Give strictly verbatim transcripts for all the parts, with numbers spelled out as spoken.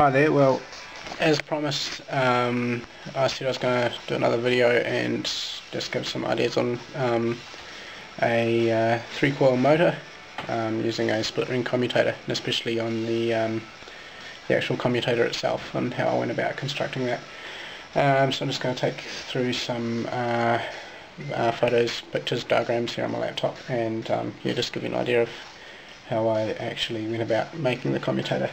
Hi there, well as promised, um, I said I was going to do another video and just give some ideas on um, a uh, three coil motor um, using a split ring commutator, and especially on the, um, the actual commutator itself and how I went about constructing that. Um, so I'm just going to take through some uh, uh, photos, pictures, diagrams here on my laptop, and um, yeah, just give you an idea of how I actually went about making the commutator.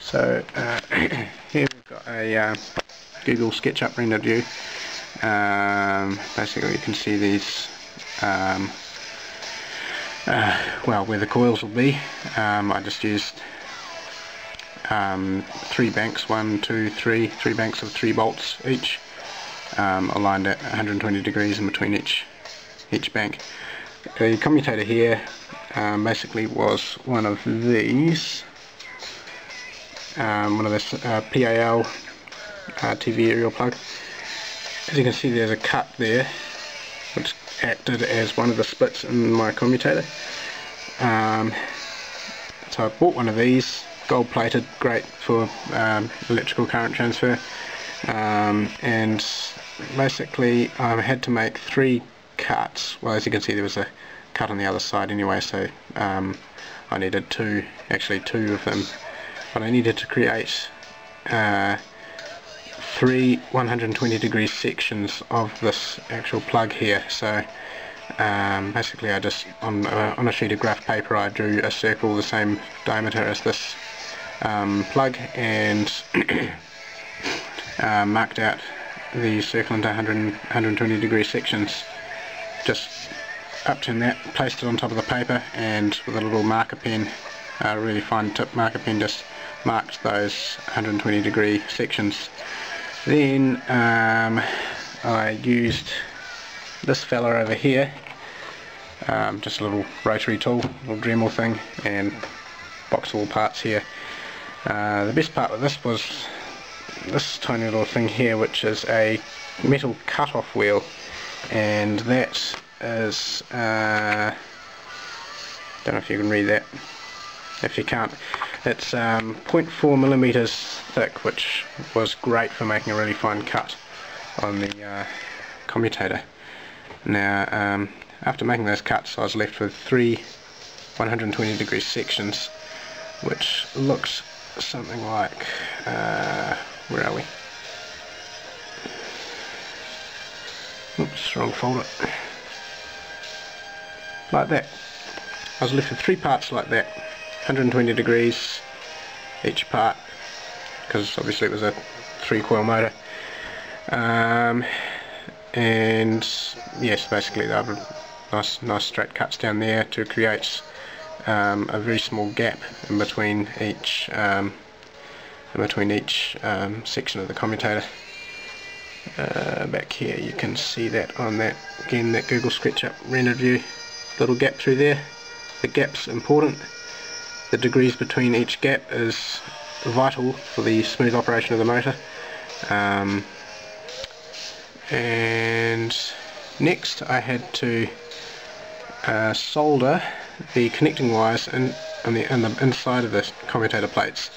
So uh, here we've got a uh, Google SketchUp render view. Um, basically you can see these, um, uh, well, where the coils will be. Um, I just used um, three banks, one, two, three, three banks of three bolts each, um, aligned at one hundred twenty degrees in between each, each bank. The commutator here um, basically was one of these. Um, one of this uh, P A L uh, T V aerial plug. As you can see, there's a cut there which acted as one of the splits in my commutator. Um, so I bought one of these, gold plated, great for um, electrical current transfer, um, and basically I had to make three cuts. Well, as you can see, there was a cut on the other side anyway, so um, I needed two, actually two of them. But I needed to create uh, three one hundred twenty degree sections of this actual plug here. So um, basically I just, on, uh, on a sheet of graph paper, I drew a circle the same diameter as this um, plug, and uh, marked out the circle into one hundred, one hundred twenty degree sections. Just upturned that, placed it on top of the paper, and with a little marker pen, a uh, really fine tip marker pen, just marked those one hundred twenty degree sections. Then um, I used this fella over here, um, just a little rotary tool, little Dremel thing, and box all parts here. Uh, the best part with this was this tiny little thing here, which is a metal cut-off wheel, and that is, uh, don't know if you can read that. If you can't, it's um, zero point four millimeters thick, which was great for making a really fine cut on the uh, commutator. Now, um, after making those cuts, I was left with three one hundred twenty degree sections, which looks something like, uh, where are we? Oops, wrong folder. Like that. I was left with three parts like that. one hundred twenty degrees each part, because obviously it was a three coil motor, um, and yes, basically there were nice, nice straight cuts down there to create um, a very small gap in between each um, in between each um, section of the commutator. Uh, back here you can see that on that again, that Google SketchUp rendered view, little gap through there. The gap's important. The degrees between each gap is vital for the smooth operation of the motor. Um, and next I had to uh, solder the connecting wires in, in, the, in the inside of the commutator plates.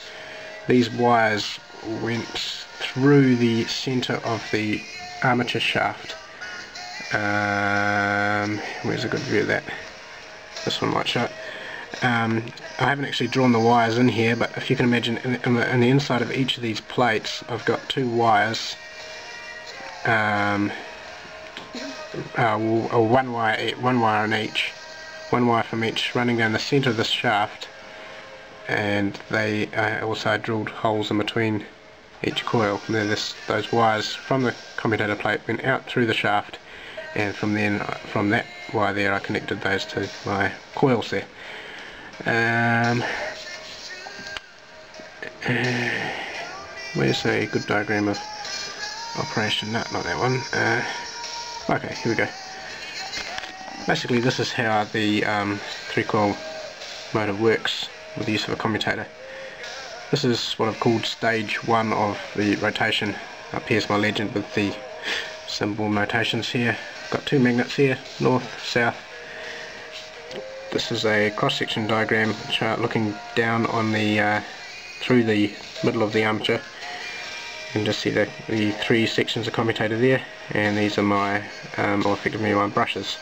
These wires went through the centre of the armature shaft. Um, where's a good view of that? This one might show it. Um, I haven't actually drawn the wires in here, but if you can imagine, in, in, the, in the inside of each of these plates I've got two wires, um, uh, or one wire, one wire in each, one wire from each, running down the centre of this shaft, and they uh, also drilled holes in between each coil. And this, those wires from the commutator plate went out through the shaft, and from then, from that wire there, I connected those to my coils there. Um, uh, where's a good diagram of operation? No, not that one. Uh, okay, here we go. Basically, this is how the um, three coil motor works with the use of a commutator. This is what I've called stage one of the rotation. Up here's my legend with the symbol notations here. Got two magnets here, north, south. This is a cross-section diagram chart looking down on the uh, through the middle of the armature. You can just see the, the three sections are commutated there, and these are my um, or effectively my brushes.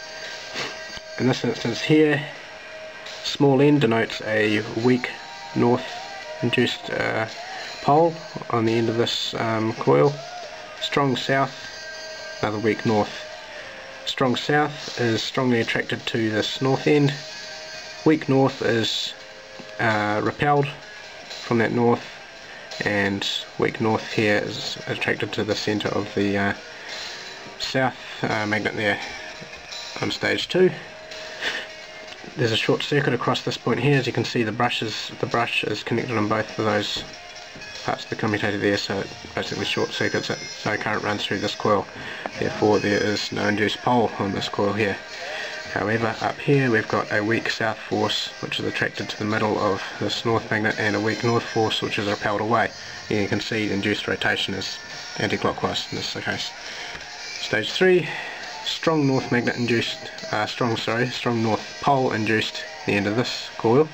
In this instance here, small end denotes a weak north induced uh, pole on the end of this um, coil. Strong south, another weak north. Strong south is strongly attracted to this north end. Weak north is uh, repelled from that north, and weak north here is attracted to the centre of the uh, south uh, magnet there on stage two. There's a short circuit across this point here. As you can see, the brush is, the brush is connected on both of those parts of the commutator there, so it basically short circuits it, so current runs through this coil. Therefore there is no induced pole on this coil here. However, up here we've got a weak south force which is attracted to the middle of this north magnet, and a weak north force which is repelled away. And you can see the induced rotation is anti-clockwise in this case. Stage three, strong north magnet induced, uh, strong sorry, strong north pole induced the end of this coil,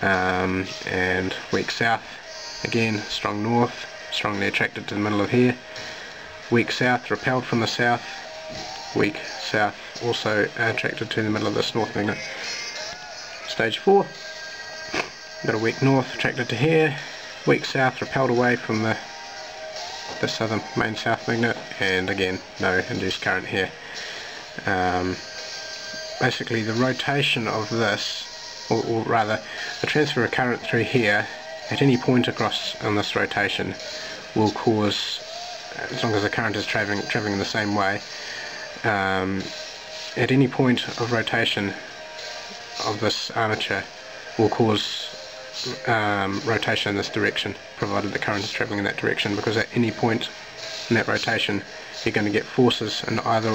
um, and weak south, again strong north, strongly attracted to the middle of here. Weak south, repelled from the south. Weak south also attracted to the middle of this north magnet. Stage four, got a weak north attracted to here, weak south repelled away from the the southern main south magnet, and again no induced current here. Um, basically the rotation of this, or, or rather the transfer of current through here at any point across on this rotation will cause, as long as the current is travelling travelling in the same way, Um, at any point of rotation of this armature will cause um, rotation in this direction, provided the current is travelling in that direction, because at any point in that rotation you're going to get forces in either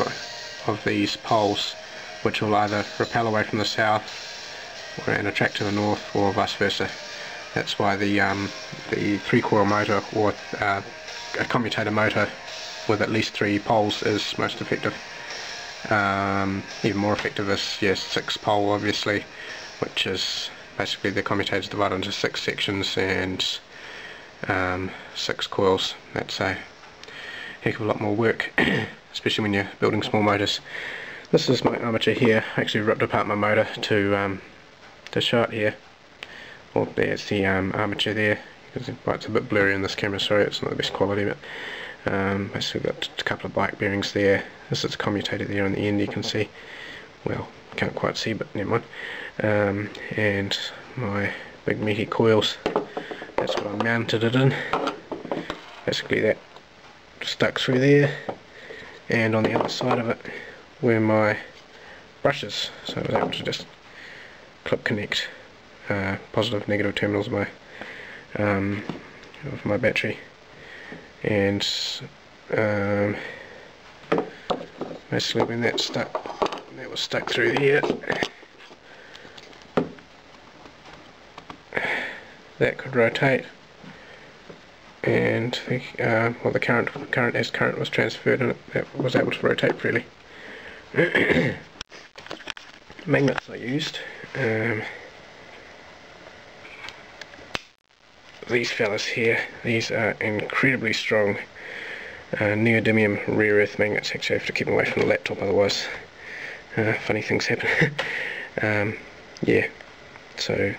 of these poles which will either repel away from the south or and attract to the north, or vice versa. That's why the, um, the three coil motor, or uh, a commutator motor with at least three poles, is most effective. Um, even more effective is, yes, six pole obviously, which is basically the commutator's divided into six sections and um, six coils. That's a heck of a lot more work, especially when you're building small motors. This is my armature here. I actually ripped apart my motor to um, to show it here. Well, there's the um, armature there. You can see it's a bit blurry in this camera, sorry, it's not the best quality, but Um, basically got a couple of bike bearings there. This is commutated there on the end, you can see. Well, can't quite see, but never mind. Um, and my big meaty coils, that's what I mounted it in. Basically that stuck through there. And on the other side of it were my brushes. So I was able to just clip connect uh, positive, negative terminals of my, um, of my battery. And um, basically when that stuck, that was stuck through here, that could rotate, and the, uh, well, the current, current as current was transferred, and it, it was able to rotate freely. Magnets I used, um, these fellas here, these are incredibly strong uh, neodymium rare earth magnets. Actually I have to keep them away from the laptop, otherwise uh, funny things happen. um, yeah, so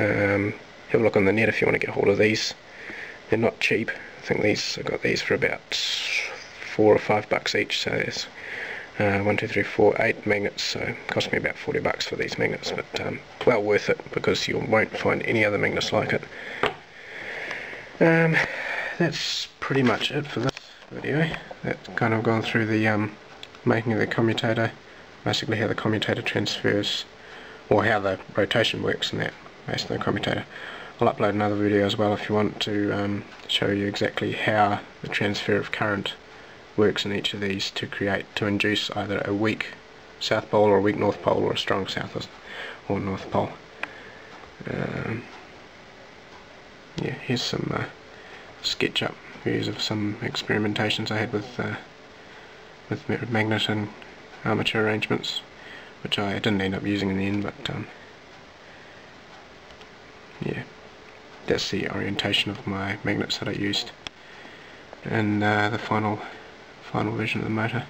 um, have a look on the net if you want to get hold of these. They're not cheap. I think these, I got these for about four or five bucks each, so there's uh, one, two, three, four, eight magnets, so it cost me about forty bucks for these magnets, but um, well worth it, because you won't find any other magnets like it. Um, that's pretty much it for this video. That's kind of gone through the um, making of the commutator, basically how the commutator transfers, or how the rotation works in that, based on the commutator. I'll upload another video as well if you want to um, show you exactly how the transfer of current works in each of these to create, to induce either a weak south pole or a weak north pole, or a strong south or north pole. Um, Yeah, here's some uh, SketchUp views of some experimentations I had with uh, with magnet and armature arrangements, which I didn't end up using in the end, but um, yeah, that's the orientation of my magnets that I used in uh, the final final version of the motor.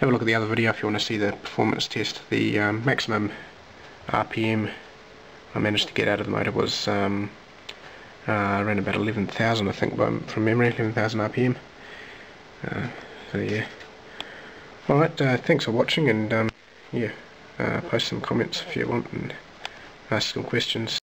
Have a look at the other video if you want to see the performance test. The um, maximum R P M I managed to get out of the motor was um, uh, around about eleven thousand, I think, from memory, eleven thousand R P M. Uh, so yeah. Alright, uh, thanks for watching, and um, yeah, uh, post some comments if you want and ask some questions.